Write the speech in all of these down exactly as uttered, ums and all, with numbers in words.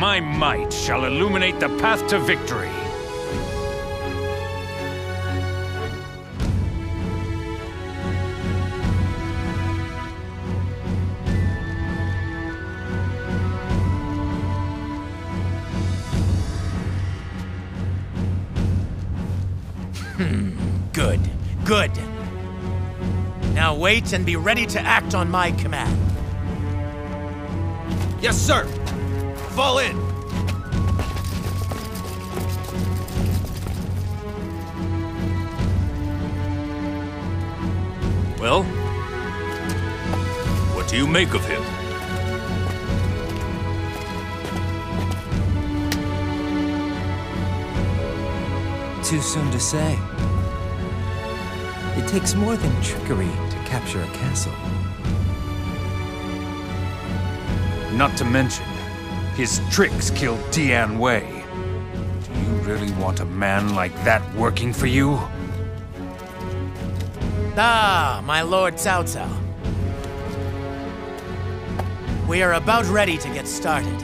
my might shall illuminate the path to victory. Good, good. Now wait and be ready to act on my command. Yes, sir. Fall in. Well, what do you make of him? Too soon to say. It takes more than trickery to capture a castle. Not to mention, his tricks killed Dian Wei. Do you really want a man like that working for you? Ah, my lord Cao Cao. We are about ready to get started.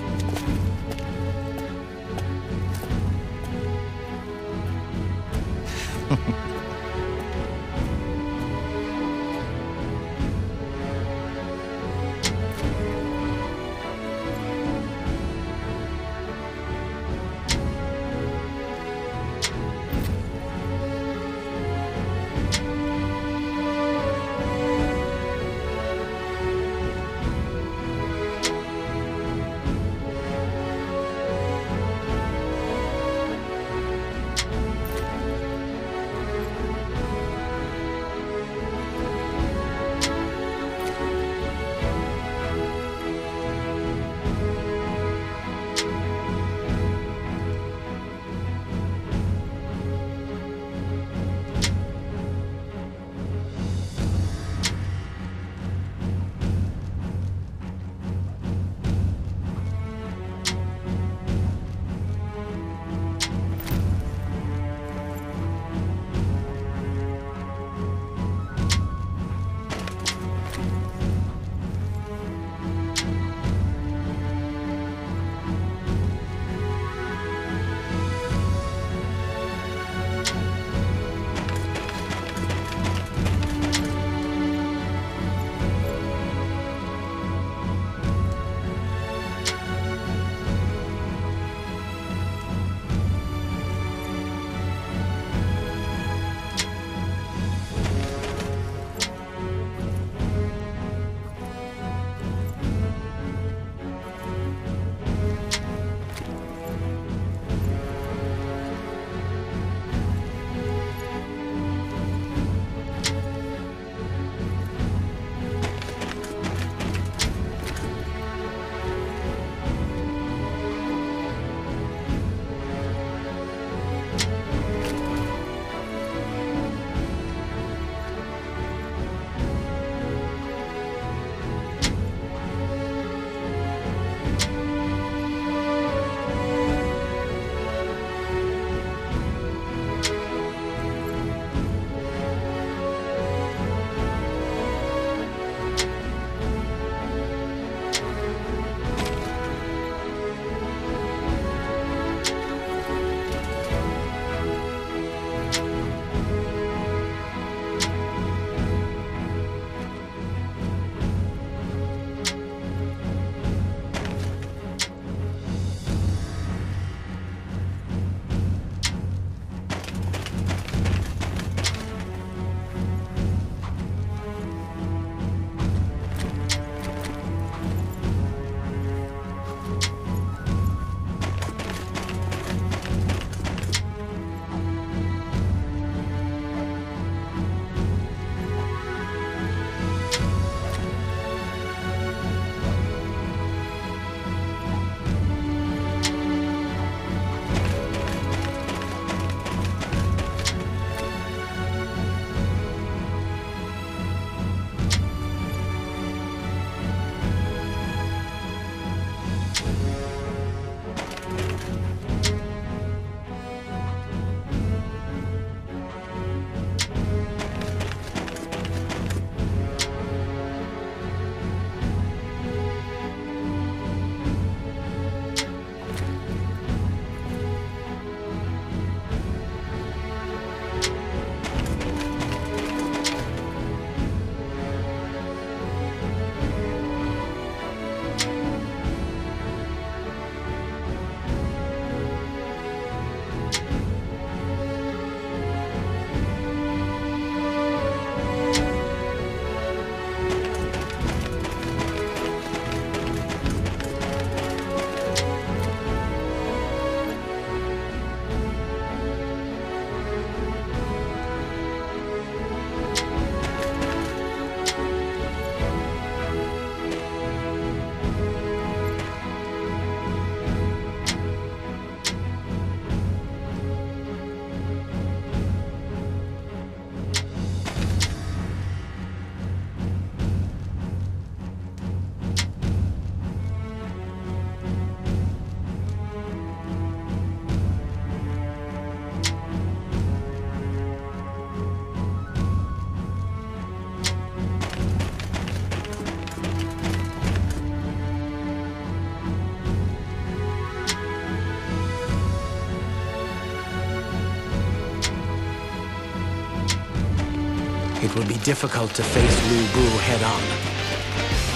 It would be difficult to face Lu Bu head-on.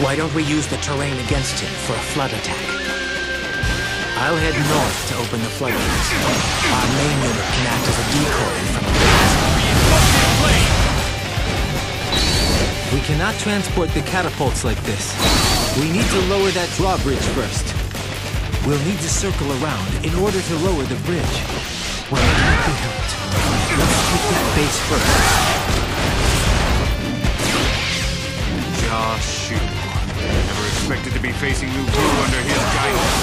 Why don't we use the terrain against him for a flood attack? I'll head north to open the floodgates. Our main unit can act as a decoy from the plane. We cannot transport the catapults like this. We need to lower that drawbridge first. We'll need to circle around in order to lower the bridge. Well, it might be helped. Let's take that base first. Josh, never expected to be facing Lu Bu under his guidance.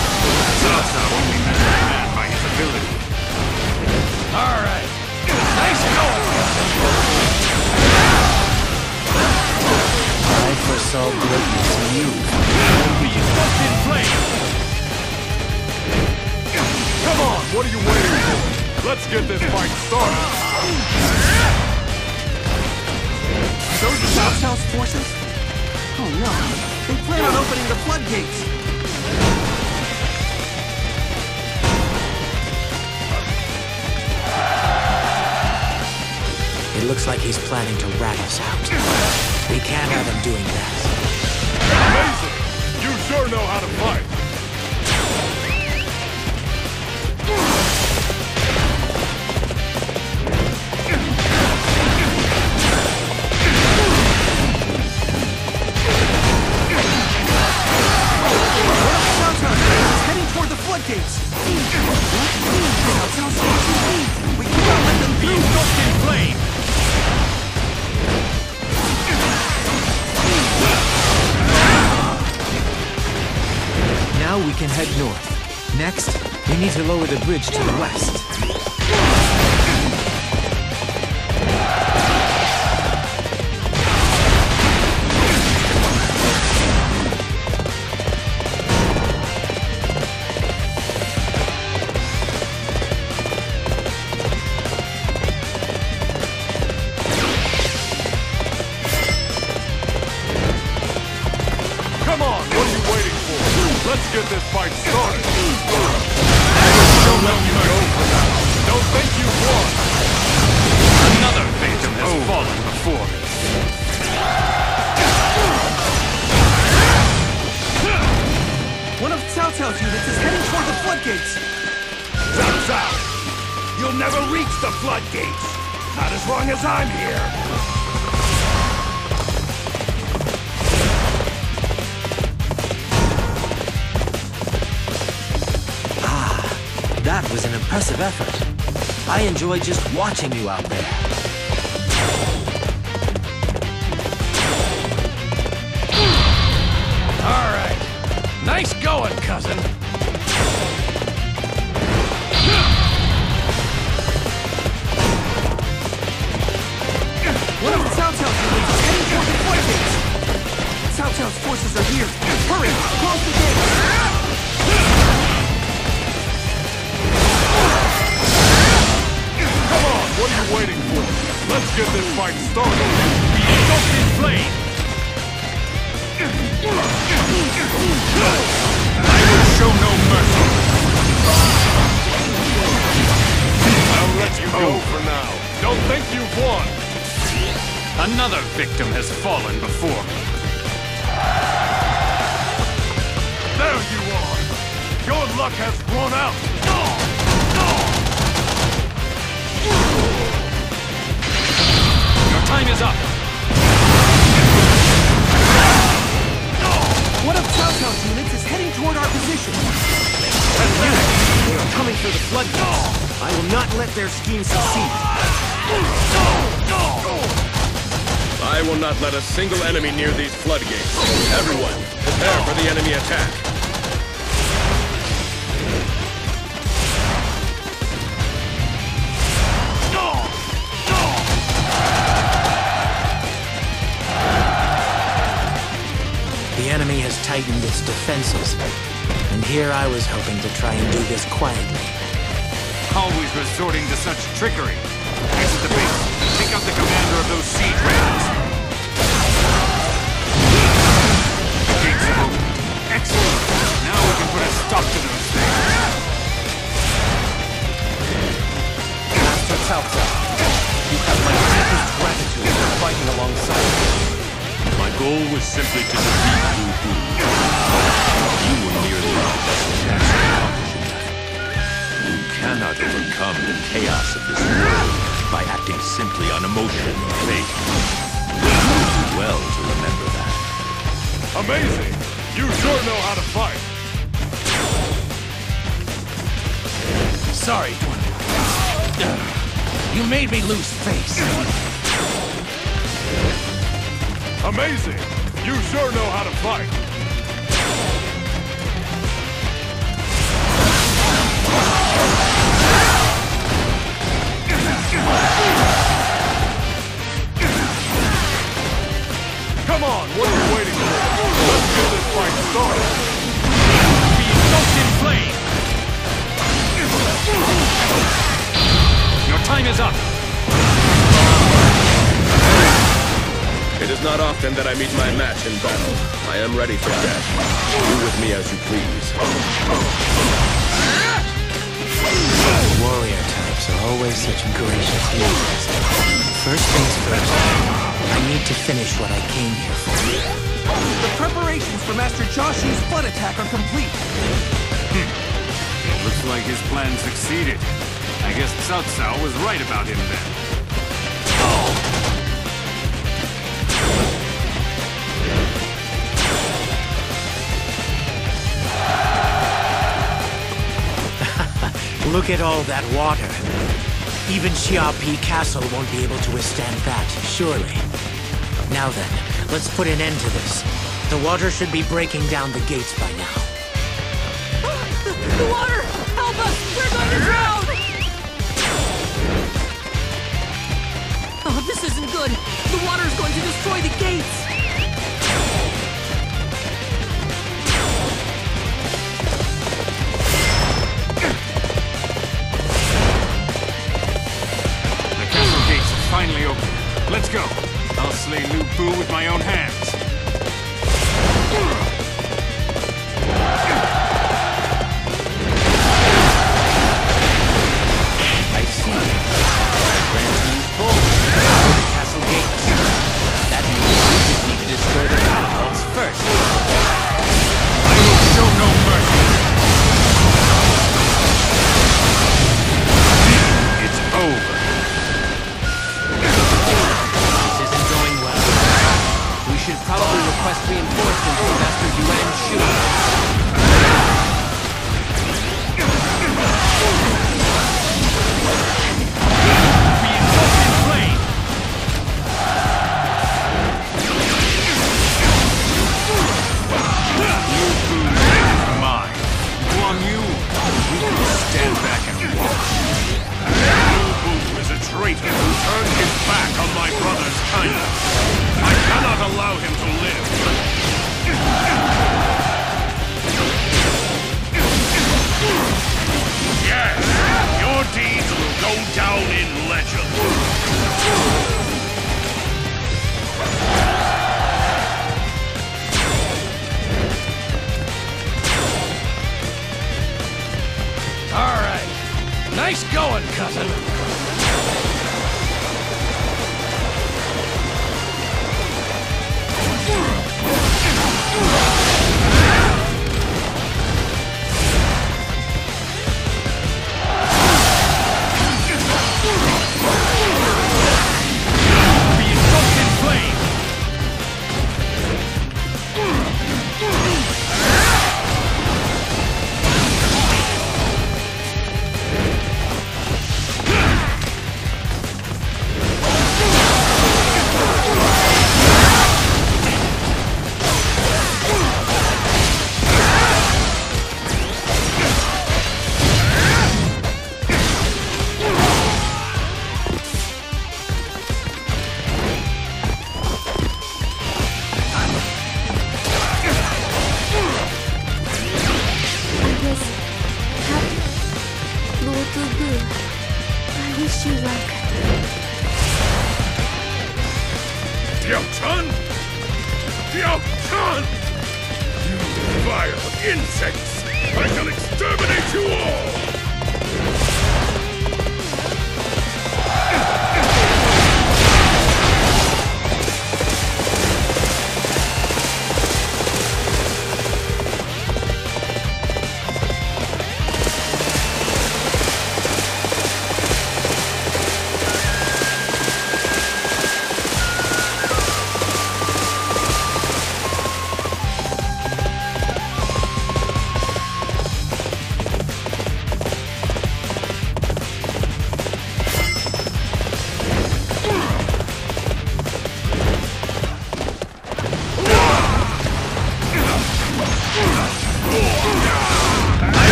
Zaza only measured a man by his ability. All right, nice goal. I foresaw greatness in you. In flame. Come on, what are you waiting for? Let's get this fight started. Those are Cao Cao's forces? Oh no, they plan on opening the floodgates. It looks like he's planning to rat us out. We can't have him doing that. Amazing! You sure know how to fight! One of Cao Cao's men is heading toward the floodgates! Cao Cao's men, we cannot let them be engulfed in flame! Now we can head north. Next, we need to lower the bridge to the west. Come on, what are you waiting for? Let's get this fight started! Don't let you go for that! Don't think you won! Another victim has oh. fallen before me! One of Cao Cao's units is heading toward the floodgates! Cao Cao! You'll never reach the floodgates! Not as long as I'm here! That was an impressive effort. I enjoy just watching you out there. All right. Nice going, cousin. One of Cao Cao's units is heading toward the floodgates. Cao Cao's forces are here. Hurry, close the gate. What are you waiting for? Let's get this fight started! We engulfed in flame! I will show no mercy! I'll let you go for now. Don't think you've won! Another victim has fallen before me. There you are! Your luck has run out! Time is up! One of Cao Cao's units is heading toward our position! Units, they are coming through the floodgates! I will not let their scheme succeed! I will not let a single enemy near these floodgates! Everyone, prepare for the enemy attack! The enemy has tightened its defenses, and here I was hoping to try and do this quietly. Always resorting to such trickery. Exit the base. Take out the commander of those siege raiders. The gates are open. Excellent. Now we can put a stop to those things. Master Tauta, you have my deepest gratitude for fighting along. simply to defeat Lu Bu. You were merely the vessel that accomplishing that. You cannot overcome the chaos of this world by acting simply on emotion or faith. Well, to remember that. Amazing! You sure know how to fight! Sorry, you made me lose face. Amazing! You sure know how to fight. Come on, what are you waiting for? Let's get this fight started. Be engulfed in flame. Your time is up. It is not often that I meet my match in battle. I am ready for death. Do with me as you please. Warrior types are always such gracious heroes. First things first, I need to finish what I came here for. The preparations for Master Joshu's flood attack are complete. Hm. Looks like his plan succeeded. I guess Cao Cao was right about him then. Look at all that water. Even Xia Pi Castle won't be able to withstand that, surely. Now then, let's put an end to this. The water should be breaking down the gates by now. The water! Help us! We're going to drown! Oh, this isn't good! The water's going to destroy the gates! The castle gates are finally open. Let's go! I'll slay Lu Bu with my own hands.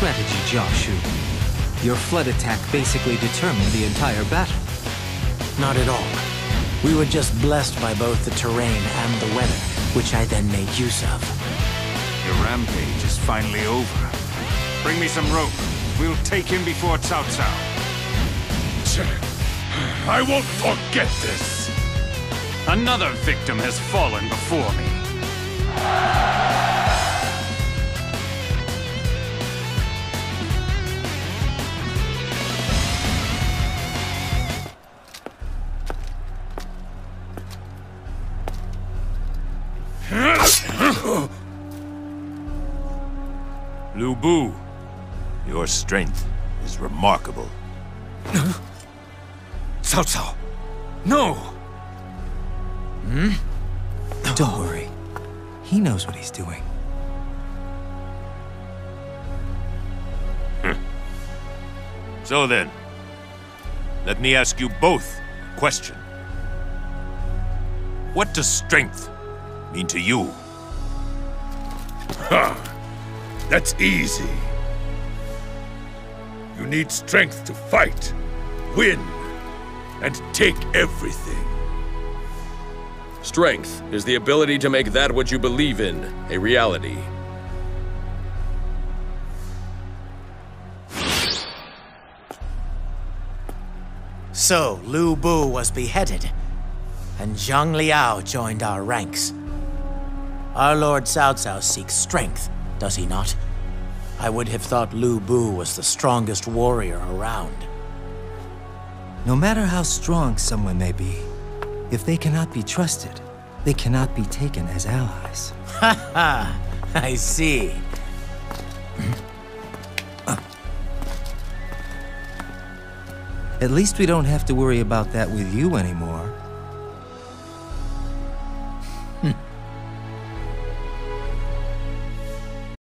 strategy, Jiashu. Your flood attack basically determined the entire battle. Not at all. We were just blessed by both the terrain and the weather, which I then made use of. Your rampage is finally over. Bring me some rope. We'll take him before Cao Cao. I won't forget this! Another victim has fallen before me. Lu Bu, your strength is remarkable. Cao Cao, no! Hmm? Don't worry. He knows what he's doing. So then, let me ask you both a question. What does strength mean to you? Ha! That's easy. You need strength to fight, win, and take everything. Strength is the ability to make that which you believe in a reality. So, Lu Bu was beheaded, and Zhang Liao joined our ranks. Our Lord Cao Cao seeks strength, does he not? I would have thought Lu Bu was the strongest warrior around. No matter how strong someone may be, if they cannot be trusted, they cannot be taken as allies. Ha ha! I see. At least we don't have to worry about that with you anymore.